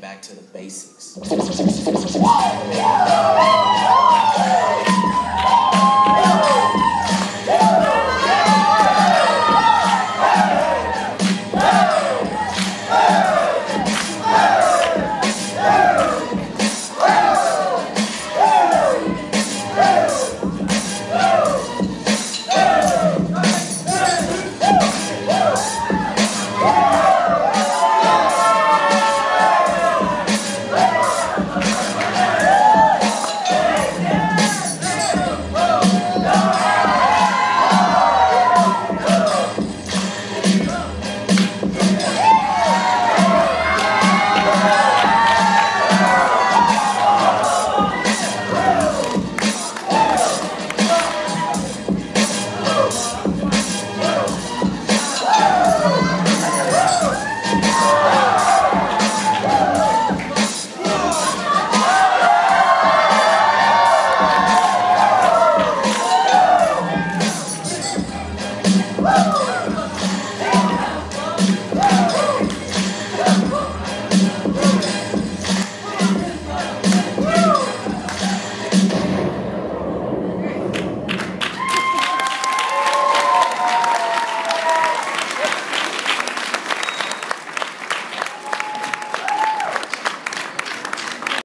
Back to the basics.